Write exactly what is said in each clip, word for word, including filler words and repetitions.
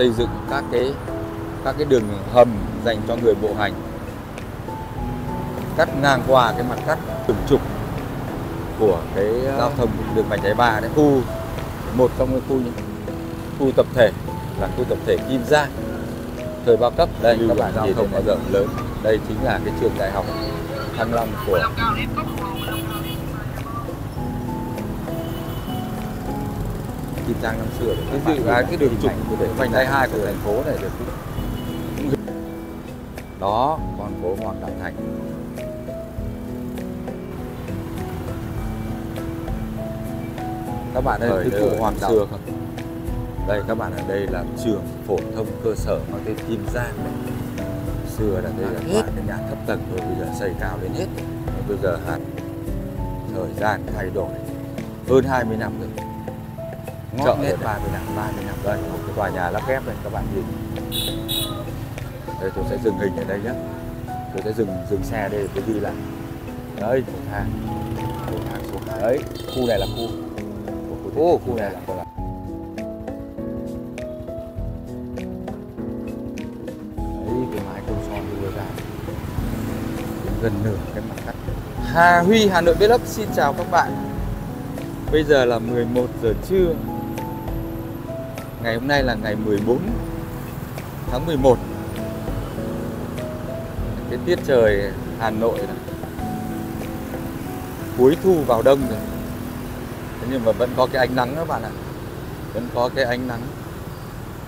xây dựng các cái các cái đường hầm dành cho người bộ hành, cắt ngang qua cái mặt cắt từng trục của cái giao thông đường vành đai ba đấy. Khu một trong cái khu khu tập thể là khu tập thể Kim Giang thời bao cấp. Đây các bạn giao thông bao giờ lớn, đây chính là cái trường đại học Thăng Long của Kim Giang năm xưa. Cái dự án cái đường trục của vành đai hai của thành phố này được đó, con phố Hoàng Đạo Thành. Các bạn ơi, cái cụ Hoàng Đạo không? Đây các bạn ở đây là trường phổ thông cơ sở có tên Kim Giang này. Xưa là đây là ngoài cái nhà thấp tầng rồi bây giờ xây cao đến hết. Bây giờ hẳn thời gian thay đổi hơn hai mươi năm rồi. Chợ hết ba mươi năm, ba mươi năm đây, một cái tòa nhà lắp ghép này các bạn nhìn. Đây tôi sẽ dừng hình ở đây nhé. Tôi sẽ dừng dừng xe đây tôi đi lại. Đấy, một hàng, một hàng xuống hàng. Đấy, khu này là khu của khu, oh, khu này là của gần nửa cái mặt cắt. Hà Huy, Hà Nội Vlog xin chào các bạn. Bây giờ là mười một giờ trưa. Ngày hôm nay là ngày mười bốn tháng mười một. Cái tiết trời Hà Nội này, cuối thu vào đông rồi. Thế nhưng mà vẫn có cái ánh nắng các bạn ạ. Vẫn có cái ánh nắng.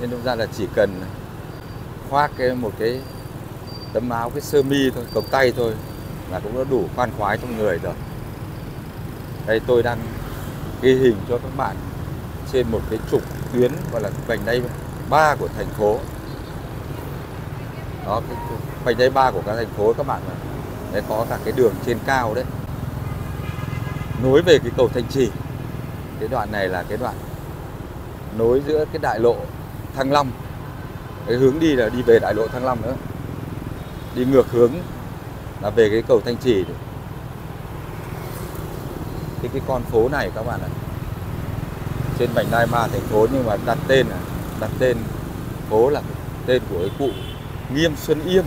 Nên đúng ra là chỉ cần khoác cái một cái tấm áo, cái sơ mi thôi, cộc tay thôi là cũng đã đủ khoan khoái trong người rồi. Đây tôi đang ghi hình cho các bạn trên một cái trục tuyến gọi là vành đai ba của thành phố. Đó, cái vành đai ba của các thành phố các bạn ạ. Đấy có cả cái đường trên cao đấy. Nối về cái cầu Thanh Trì. Cái đoạn này là cái đoạn nối giữa cái đại lộ Thăng Long. Cái hướng đi là đi về đại lộ Thăng Long nữa. Đi ngược hướng là về cái cầu Thanh Trì. Thì cái con phố này các bạn ạ, trên vành đai ba thành phố nhưng mà đặt tên là đặt tên phố là tên của cái cụ Nghiêm Xuân Yêm.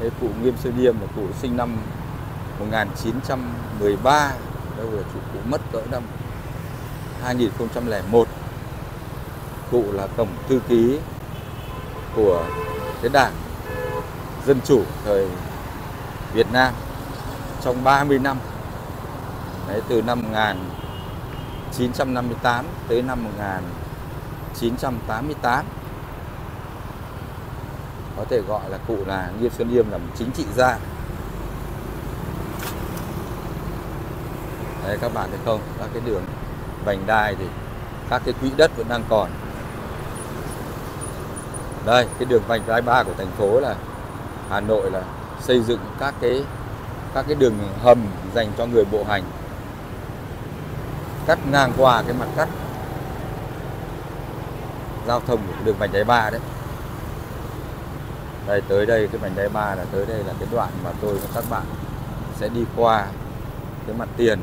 Cái cụ Nghiêm Xuân Yêm là cụ sinh năm một nghìn chín trăm mười ba, đâu là chủ cụ mất cỡ năm hai nghìn không trăm lẻ một. Cụ là tổng thư ký của cái đảng Dân chủ thời Việt Nam trong ba mươi năm. Đấy, từ năm một nghìn chín trăm năm mươi tám tới năm một nghìn chín trăm tám mươi tám. Có thể gọi là cụ là Nghiêm Xuân Yêm là một chính trị gia. Đấy các bạn thấy không? Các cái đường vành đai thì các cái quỹ đất vẫn đang còn. Đây, cái đường vành đai ba của thành phố là Hà Nội là xây dựng các cái các cái đường hầm dành cho người bộ hành, cắt ngang qua cái mặt cắt giao thông của đường vành đai ba đấy. Đây tới đây cái vành đai ba là tới đây là cái đoạn mà tôi và các bạn sẽ đi qua cái mặt tiền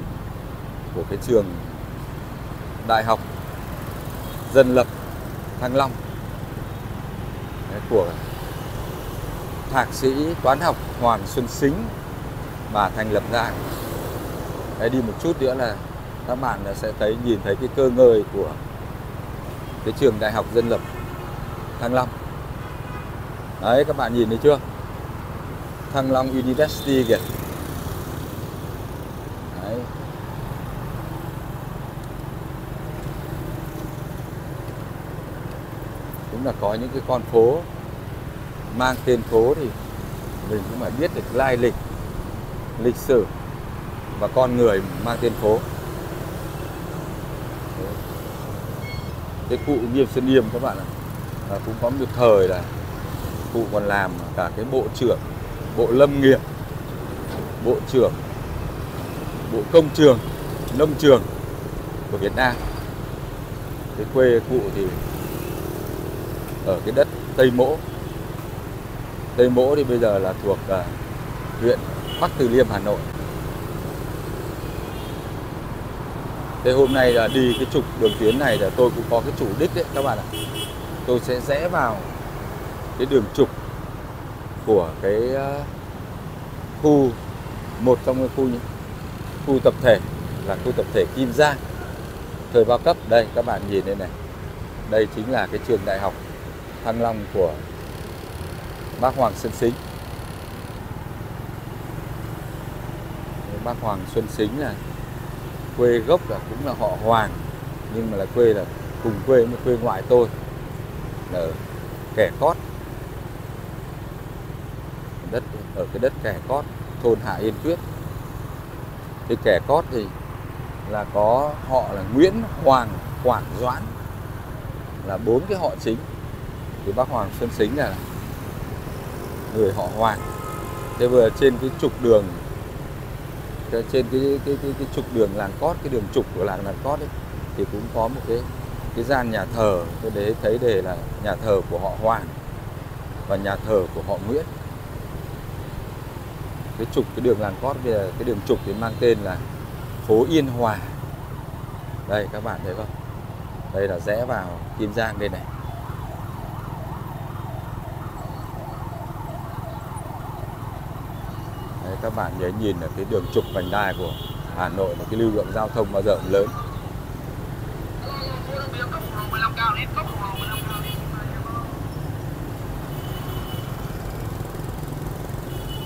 của cái trường Đại học Dân lập Thăng Long. Đấy, của Thạc sĩ toán học Hoàng Xuân Sính và thành lập ra. Đấy, đi một chút nữa là các bạn sẽ thấy nhìn thấy cái cơ ngơi của cái trường Đại học Dân lập Thăng Long. Đấy các bạn nhìn thấy chưa? Thăng Long University kìa. Đấy. Đúng là có những cái con phố mang tên phố thì mình cũng phải biết được lai lịch, lịch sử và con người mang tên phố. Cái cụ Nghiêm Xuân Yêm các bạn ạ, à, cũng có một thời là cụ còn làm cả cái bộ trưởng bộ lâm nghiệp, bộ trưởng bộ công trường, nông trường của Việt Nam. Cái quê cụ thì ở cái đất Tây Mỗ. Tây Mỗ thì bây giờ là thuộc uh, huyện Bắc Từ Liêm, Hà Nội. Thế hôm nay là đi cái trục đường tuyến này là tôi cũng có cái chủ đích đấy các bạn ạ. tôi sẽ rẽ vào cái đường trục của cái khu, một trong cái khu khu tập thể là khu tập thể Kim Giang thời bao cấp. Đây các bạn nhìn đây này, đây chính là cái trường đại học Thăng Long của bác Hoàng Xuân Sính. Bác Hoàng Xuân Sính là quê gốc là cũng là họ Hoàng, nhưng mà là quê là cùng quê với quê ngoại tôi là ở Kẻ Cót, đất ở cái đất Kẻ Cót, thôn Hạ Yên Tuyết. Thì Kẻ Cót thì là có họ là Nguyễn, Hoàng, Quảng, Doãn, là bốn cái họ chính. Thì bác Hoàng Xuân Sính là người họ Hoàng. Thế vừa trên cái trục đường, trên cái cái, cái cái trục đường làng Cót, cái đường trục của làng làng Cót ấy, thì cũng có một cái cái gian nhà thờ. Tôi để thấy đề là nhà thờ của họ Hoàng và nhà thờ của họ Nguyễn. Cái trục cái đường làng Cót bây giờ, cái đường trục thì mang tên là phố Yên Hòa. Đây các bạn thấy không? Đây là rẽ vào Kim Giang đây này. Đấy, các bạn nhớ nhìn ở cái đường trục vành đai của Hà Nội mà cái lưu lượng giao thông bao giờ cũng lớn.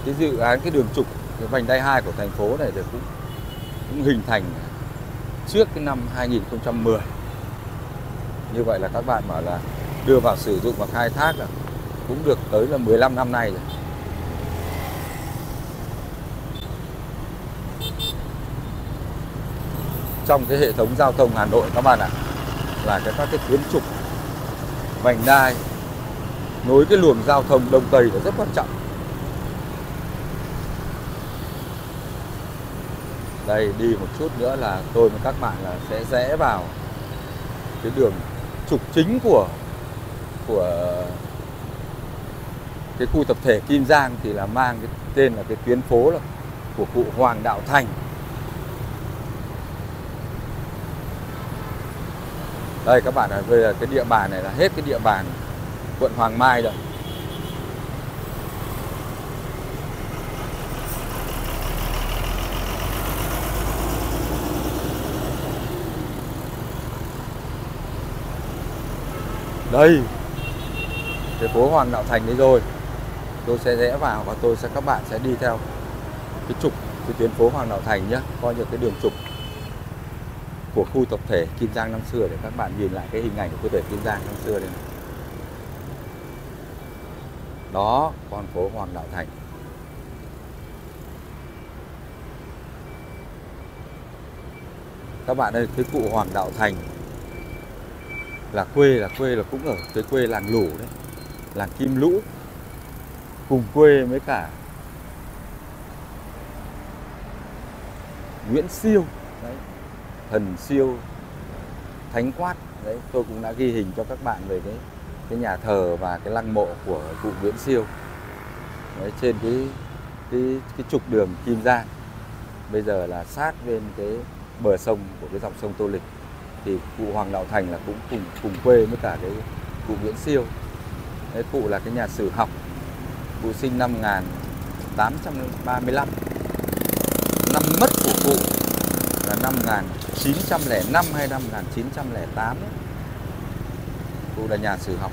Cái dự án cái đường trục cái vành đai hai của thành phố này thì cũng, cũng hình thành trước cái năm hai nghìn không trăm mười. Như vậy là các bạn bảo là đưa vào sử dụng và khai thác là cũng được tới là mười lăm năm nay rồi. Trong cái hệ thống giao thông Hà Nội các bạn ạ, là cái các cái tuyến trục vành đai nối cái luồng giao thông đông tây là rất quan trọng. Đây đi một chút nữa là tôi và các bạn là sẽ rẽ vào cái đường trục chính của của cái khu tập thể Kim Giang, thì là mang cái tên là cái tuyến phố là của cụ Hoàng Đạo Thành. Đây các bạn ạ, bây giờ cái địa bàn này là hết cái địa bàn quận Hoàng Mai rồi. Đây, cái phố Hoàng Đạo Thành đấy rồi. Tôi sẽ rẽ vào và tôi sẽ các bạn sẽ đi theo cái trục, cái tuyến phố Hoàng Đạo Thành nhé. Coi như cái đường trục của khu tập thể Kim Giang năm xưa để các bạn nhìn lại cái hình ảnh của khu tập thể Kim Giang năm xưa đây này. Đó, con phố Hoàng Đạo Thành. Các bạn ơi, cái cụ Hoàng Đạo Thành là quê là quê là cũng ở cái quê làng Lũ đấy, làng Kim Lũ, cùng quê với cả Nguyễn Siêu đấy, Thần Siêu, Thánh Quát đấy. Tôi cũng đã ghi hình cho các bạn về cái cái nhà thờ và cái lăng mộ của cụ Nguyễn Siêu đấy, trên cái cái cái trục đường Kim Giang. Bây giờ là sát bên cái bờ sông của cái dòng sông Tô Lịch, thì cụ Hoàng Đạo Thành là cũng cùng cùng quê với cả cái cụ Nguyễn Siêu. Đấy, cụ là cái nhà sử học, cụ sinh năm một nghìn tám trăm ba mươi lăm. Năm mất của cụ là năm một nghìn chín trăm lẻ năm hay năm một nghìn chín trăm lẻ tám. Cụ là nhà sử học.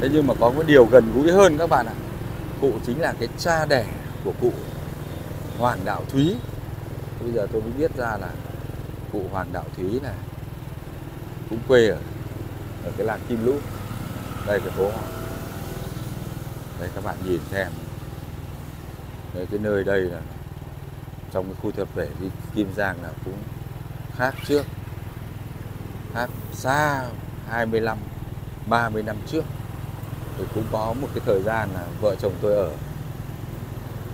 Thế nhưng mà có một điều gần gũi hơn các bạn ạ. Cụ chính là cái cha đẻ của cụ Hoàng Đạo Thúy. Bây giờ tôi mới biết ra là cụ Hoàng Đạo Thúy này cũng quê ở, ở cái làng Kim Lũ. Đây cái phố họ. Đây các bạn nhìn xem. Đấy, cái nơi đây là trong cái khu tập thể Kim Giang là cũng khác trước, khác xa hai mươi lăm ba mươi năm trước. Thì cũng có một cái thời gian là vợ chồng tôi ở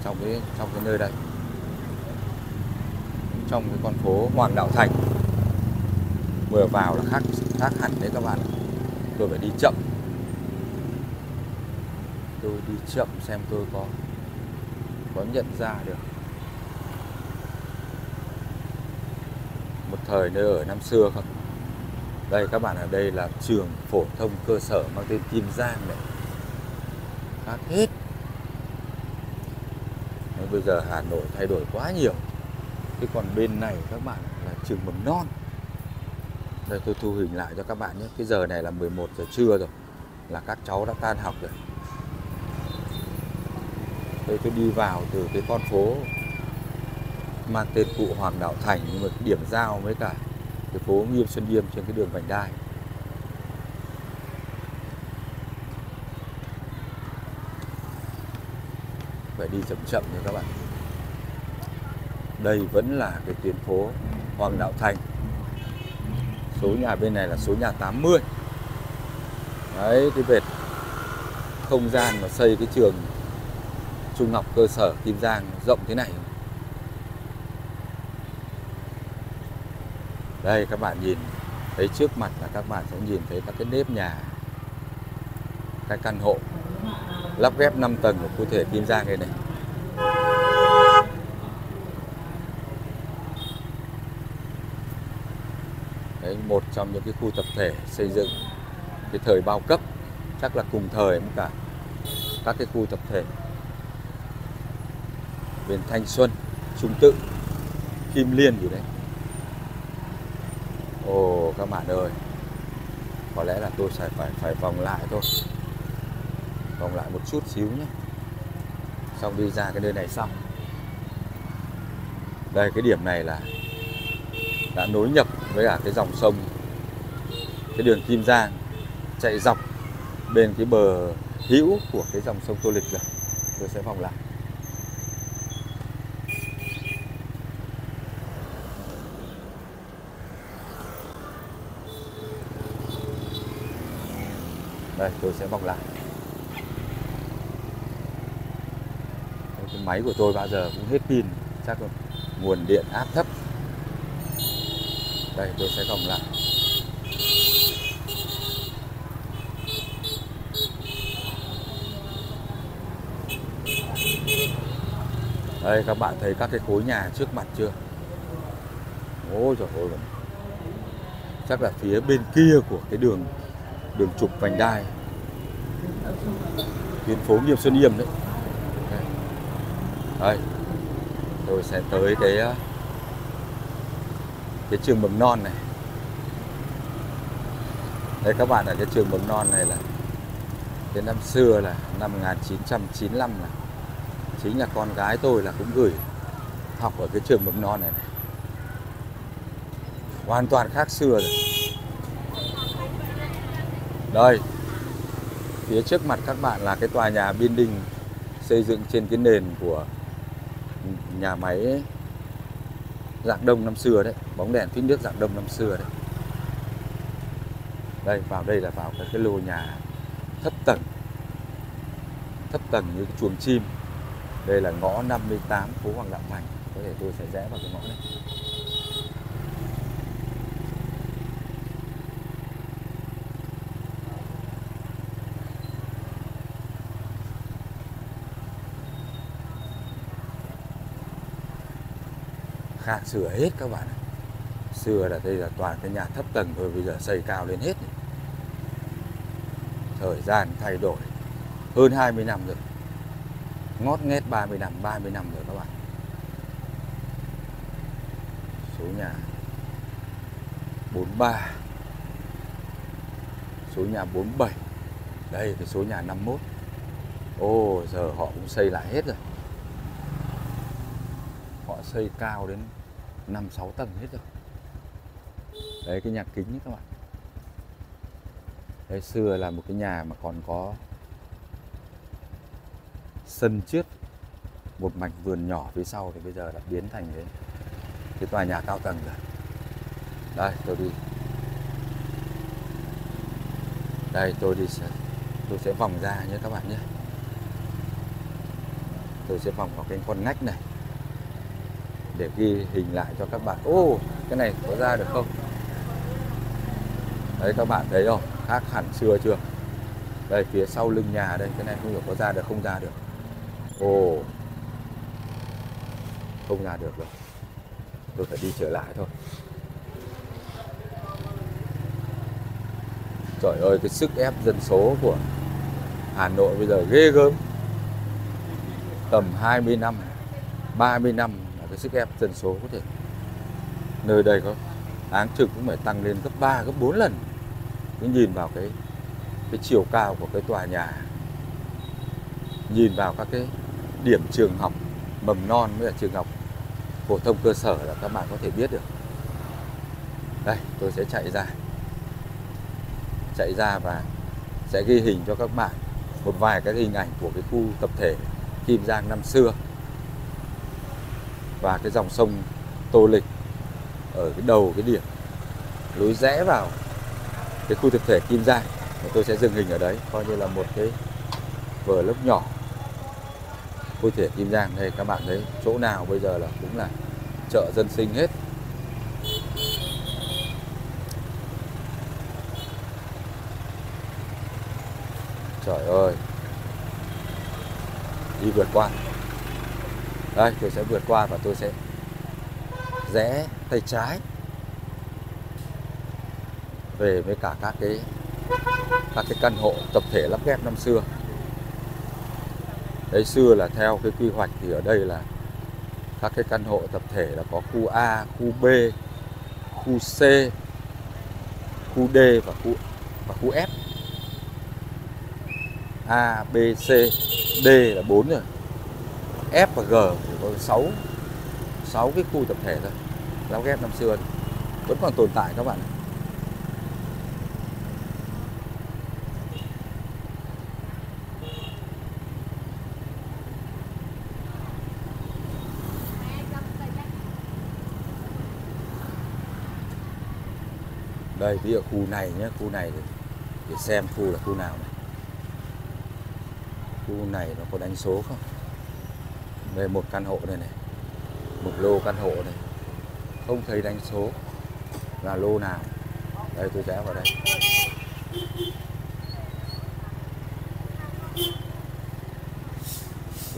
trong cái trong cái nơi đây, trong cái con phố Hoàng Đạo Thành. Vừa vào là khác khác hẳn đấy các bạn. Tôi phải đi chậm. Tôi đi chậm xem tôi có có nhận ra được. Một thời nơi ở năm xưa không? Đây các bạn, ở đây là trường phổ thông cơ sở mang tên Kim Giang này. Khác hết. Nên bây giờ Hà Nội thay đổi quá nhiều. Thế còn bên này các bạn là trường mầm non. Đây tôi thu hình lại cho các bạn nhé. Cái giờ này là mười một giờ trưa rồi. Là các cháu đã tan học rồi. Đây tôi đi vào từ cái con phố mang tên cụ Hoàng Đạo Thành, nhưng mà điểm giao với cả cái phố Nghiêm Xuân Yêm trên cái đường vành đai. Phải đi chậm chậm nha các bạn. Đây vẫn là cái tuyến phố Hoàng Đạo Thành. Số nhà bên này là số nhà tám mươi. Đấy, cái vệt không gian mà xây cái trường trung học cơ sở Kim Giang rộng thế này. Đây các bạn nhìn thấy trước mặt là các bạn sẽ nhìn thấy các cái nếp nhà, các căn hộ lắp ghép năm tầng của khu thể Kim Giang đây này. Đấy, một trong những cái khu tập thể xây dựng cái thời bao cấp, chắc là cùng thời với cả các cái khu tập thể bên Thanh Xuân, Trung Tự, Kim Liên gì đấy. Ồ các bạn ơi, có lẽ là tôi sẽ phải phải vòng lại thôi, vòng lại một chút xíu nhé, xong đi ra cái nơi này xong. Đây cái điểm này là đã nối nhập với cả cái dòng sông, cái đường Kim Giang chạy dọc bên cái bờ hữu của cái dòng sông Tô Lịch rồi. Tôi sẽ vòng lại. Đây, tôi sẽ vòng lại. Cái máy của tôi bao giờ cũng hết pin, chắc là nguồn điện áp thấp. Đây, tôi sẽ vòng lại. Đây, các bạn thấy các cái khối nhà trước mặt chưa? Ôi trời ơi, chắc là phía bên kia của cái đường đường trục vành đai tuyến phố Nghiêm Xuân Yêm đấy. Đây, tôi sẽ tới cái cái trường mầm non này. Đây các bạn, ở cái trường mầm non này là cái năm xưa là năm một nghìn chín trăm chín mươi lăm này, chính là con gái tôi là cũng gửi học ở cái trường mầm non này này. Hoàn toàn khác xưa rồi. Đây, phía trước mặt các bạn là cái tòa nhà building xây dựng trên cái nền của nhà máy Rạng Đông năm xưa đấy, bóng đèn phích nước Rạng Đông năm xưa đấy. Đây, vào đây là vào cái, cái lô nhà thấp tầng, thấp tầng như cái chuồng chim. Đây là ngõ năm mươi tám phố Hoàng Đạo Thành, có thể tôi sẽ rẽ vào cái ngõ này. Khác xưa hết các bạn ạ. Xưa là đây là toàn cái nhà thấp tầng thôi, bây giờ xây cao lên hết. Thời gian thay đổi hơn hai mươi năm rồi. Ngót nghét ba mươi năm, ba mươi năm rồi các bạn. Số nhà bốn mươi ba. Số nhà bốn mươi bảy. Đây cái số nhà năm mươi mốt. Ô giờ họ cũng xây lại hết rồi. Xây cao đến năm sáu tầng hết rồi. Đấy cái nhà kính ấy các bạn. Đấy xưa là một cái nhà mà còn có sân trước, một mảnh vườn nhỏ phía sau, thì bây giờ đã biến thành cái, cái tòa nhà cao tầng rồi. Đây tôi đi. Đây tôi đi sẽ, tôi sẽ vòng ra nhé các bạn nhé. Tôi sẽ vòng vào cái con ngách này để ghi hình lại cho các bạn. Ô, cái này có ra được không? Đấy các bạn thấy không? Khác hẳn xưa chưa? Đây phía sau lưng nhà đây, cái này không hiểu có ra được không ra được. Ồ, không ra được rồi. Tôi phải đi trở lại thôi. Trời ơi, cái sức ép dân số của Hà Nội bây giờ ghê gớm. Tầm hai mươi năm, ba mươi năm là cái sức ép dân số có thể. Nơi đây có áng trực cũng phải tăng lên gấp ba, gấp bốn lần. Cứ nhìn vào cái cái chiều cao của cái tòa nhà, nhìn vào các cái điểm trường học mầm non với là trường học phổ thông cơ sở là các bạn có thể biết được. Đây, tôi sẽ chạy ra. Chạy ra và sẽ ghi hình cho các bạn một vài cái hình ảnh của cái khu tập thể Kim Giang năm xưa. Và cái dòng sông Tô Lịch ở cái đầu cái điểm lối rẽ vào cái khu tập thể Kim Giang. Tôi sẽ dừng hình ở đấy, coi như là một cái vlog nhỏ khu tập thể Kim Giang. Đây các bạn thấy, chỗ nào bây giờ là cũng là chợ dân sinh hết. Trời ơi, đi vượt qua. Đây, tôi sẽ vượt qua và tôi sẽ rẽ tay trái về với cả các cái các cái căn hộ tập thể lắp ghép năm xưa. Đấy, xưa là theo cái quy hoạch thì ở đây là các cái căn hộ tập thể là có khu A, khu B, khu C, khu D và khu và khu F. A, B, C, D là bốn rồi. F và G thì có sáu, sáu cái khu tập thể thôi. Lắp ghép năm xưa vẫn còn tồn tại các bạn. Đây, ví dụ khu này nhé, khu này thì để xem khu là khu nào này. Khu này nó có đánh số không? Đây, một căn hộ này này, một lô căn hộ này, không thấy đánh số là lô nào. Đây, tôi rẽ vào đây.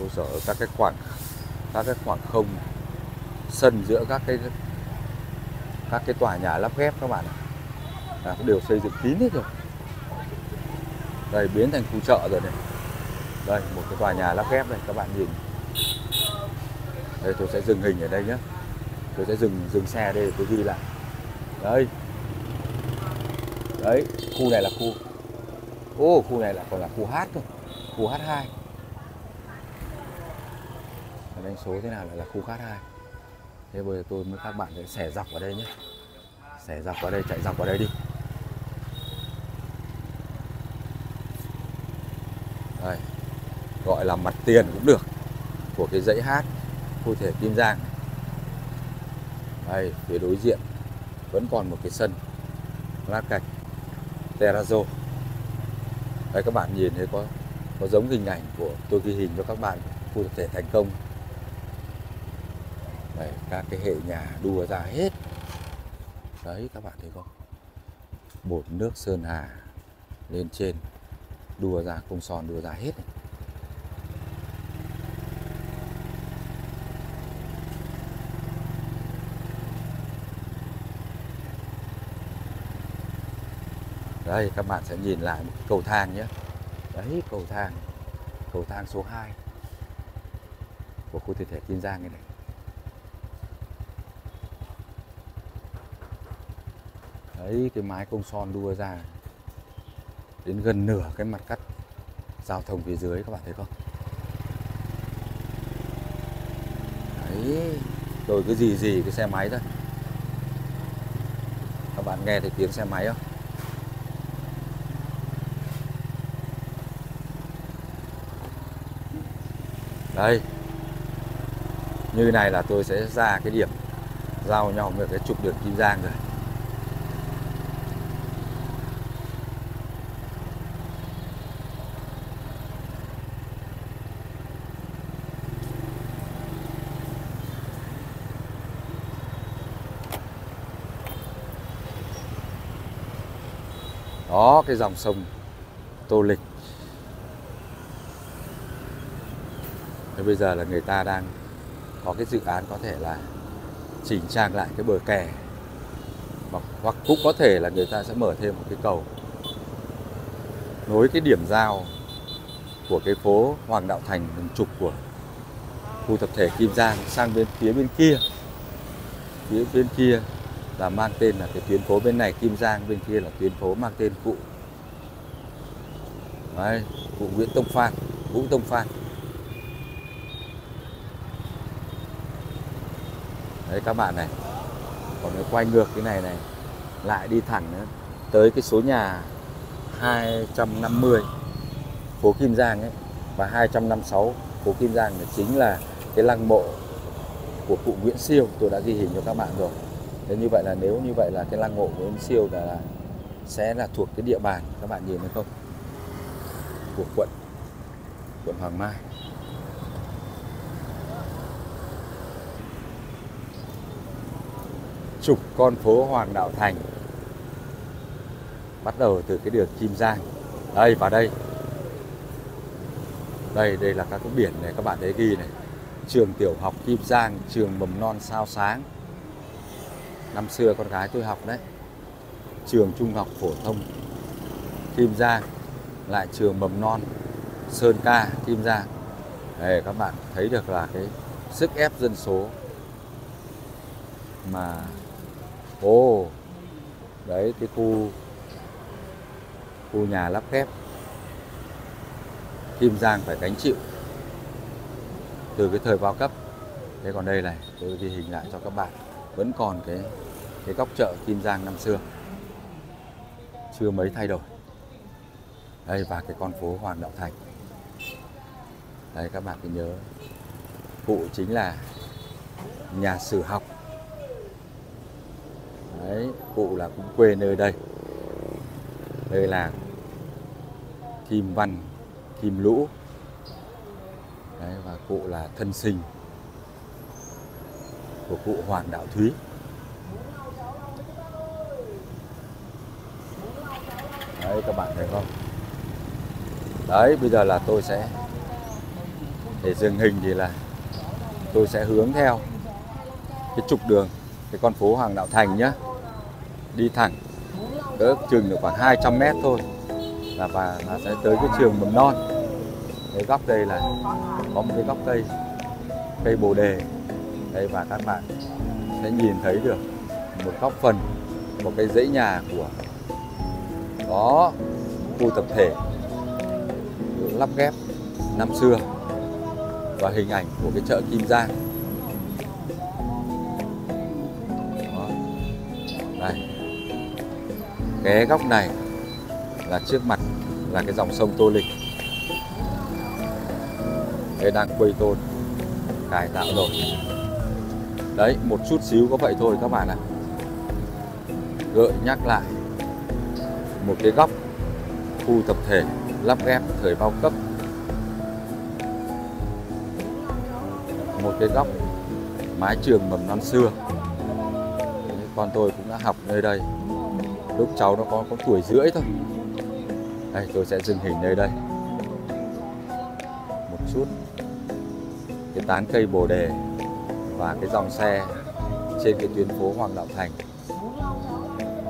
Ôi giời, các cái khoảng các cái khoảng không sân giữa các cái các cái tòa nhà lắp ghép các bạn ạ, là cũng đều xây dựng kín hết rồi. Đây, biến thành khu chợ rồi này. Đây, một cái tòa nhà lắp ghép này, các bạn nhìn. Đây, tôi sẽ dừng hình ở đây nhé. Tôi sẽ dừng dừng xe đây, tôi ghi lại. Đây. Đấy, khu này là khu. Ô, khu này là còn là khu H cơ. Khu H hai. Đánh số thế nào lại là khu H hai. Thế bây giờ tôi với các bạn sẽ xẻ dọc vào đây nhé. Xẻ dọc vào đây, chạy dọc vào đây đi. Đây, gọi là mặt tiền cũng được của cái dãy hát khu thể Kim Giang. Đây, phía đối diện vẫn còn một cái sân lát gạch terrazzo. Đây, các bạn nhìn thấy có có giống hình ảnh của tôi ghi hình cho các bạn khu tập thể Thành Công. Đây, các cái hệ nhà đua ra hết. Đấy, các bạn thấy không? Bột nước sơn hà lên trên, đùa ra không son, đùa ra hết này. Đây, các bạn sẽ nhìn lại một cầu thang nhé. Đấy, cầu thang cầu thang số hai của khu tập thể Kim Giang này. Đấy, cái mái không son đua ra đến gần nửa cái mặt cắt giao thông phía dưới, các bạn thấy không? Đấy, rồi cứ gì gì cái xe máy thôi. Các bạn nghe thấy tiếng xe máy không? Đây, như này là tôi sẽ ra cái điểm giao nhau với cái trục đường Kim Giang rồi. Đó, cái dòng sông Tô Lịch. Thế bây giờ là người ta đang có cái dự án có thể là chỉnh trang lại cái bờ kè, hoặc, hoặc cũng có thể là người ta sẽ mở thêm một cái cầu nối cái điểm giao của cái phố Hoàng Đạo Thành, đường trục của khu tập thể Kim Giang sang bên phía bên kia. Phía bên kia là mang tên là cái tuyến phố, bên này Kim Giang, bên kia là tuyến phố mang tên cụ. Đấy, cụ Nguyễn Tông Phan, Vũ Tông Phan. Đấy các bạn này, còn nếu quay ngược cái này này, lại đi thẳng nữa, tới cái số nhà hai trăm năm mươi phố Kim Giang ấy, và hai trăm năm mươi sáu phố Kim Giang là chính là cái lăng mộ của cụ Nguyễn Siêu. Tôi đã ghi hình cho các bạn rồi. Thế như vậy là nếu như vậy là cái lăng mộ của Nguyễn Siêu là sẽ là thuộc cái địa bàn, các bạn nhìn thấy không, của quận quận Hoàng Mai. Trục con phố Hoàng Đạo Thành bắt đầu từ cái đường Kim Giang. Đây, vào đây. Đây, đây là các cái biển này, các bạn thấy ghi này. Trường tiểu học Kim Giang, trường mầm non Sao Sáng. Năm xưa con gái tôi học đấy. Trường trung học phổ thông Kim Giang, lại trường mầm non Sơn Ca Kim Giang. Đây, các bạn thấy được là cái sức ép dân số mà ô oh, đấy cái khu khu nhà lắp ghép Kim Giang phải gánh chịu từ cái thời bao cấp. Thế còn đây này, tôi ghi hình lại cho các bạn, vẫn còn cái cái góc chợ Kim Giang năm xưa, chưa mấy thay đổi. Đây, và cái con phố Hoàng Đạo Thành. Đây các bạn cứ nhớ, cụ chính là nhà sử học. Đấy, cụ là cũng quê nơi đây. Đây là Kim Văn, Kim Lũ. Đấy, và cụ là thân sinh của cụ Hoàng Đạo Thúy. Đấy, các bạn thấy không? Đấy, bây giờ là tôi sẽ, để dừng hình thì là tôi sẽ hướng theo cái trục đường, cái con phố Hoàng Đạo Thành nhá, đi thẳng cỡ chừng được khoảng hai trăm mét thôi là và nó sẽ tới cái trường mầm non. Cái góc đây là có một cái góc cây cây bồ đề đây, và các bạn sẽ nhìn thấy được một góc phần một cái dãy nhà của đó khu tập thể lắp ghép năm xưa, và hình ảnh của cái chợ Kim Giang. Đó. Đây, cái góc này là trước mặt là cái dòng sông Tô Lịch. Đây đang quây tôn cải tạo rồi. Đấy, một chút xíu có vậy thôi các bạn ạ. Gợi nhắc lại một cái góc khu tập thể lắp ghép thời bao cấp, một cái góc mái trường mầm non xưa. Con tôi cũng đã học nơi đây, lúc cháu nó có, có tuổi rưỡi thôi. Đây, tôi sẽ dừng hình nơi đây một chút, cái tán cây bồ đề và cái dòng xe trên cái tuyến phố Hoàng Đạo Thành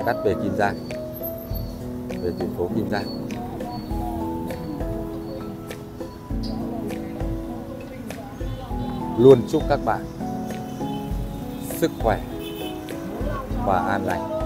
cắt về Kim Giang, về tuyến phố Kim Giang. Luôn chúc các bạn sức khỏe và an lành.